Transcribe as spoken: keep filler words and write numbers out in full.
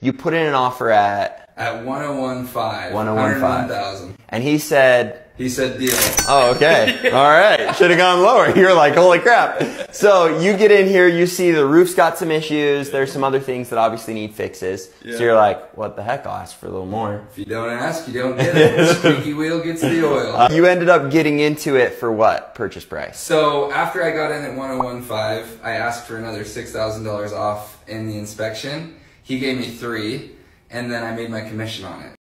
You put in an offer at... At one oh one five. one oh one thousand. And he said... He said deal. Oh, okay. All right. Should have gone lower. You're like, holy crap. So you get in here, you see the roof's got some issues. There's some other things that obviously need fixes. Yeah. So you're like, what the heck? I'll ask for a little more. If you don't ask, you don't get it. Squeaky wheel gets the oil. You ended up getting into it for what purchase price? So after I got in at one oh one five, I asked for another six thousand dollars off in the inspection. He gave me three, and then I made my commission on it.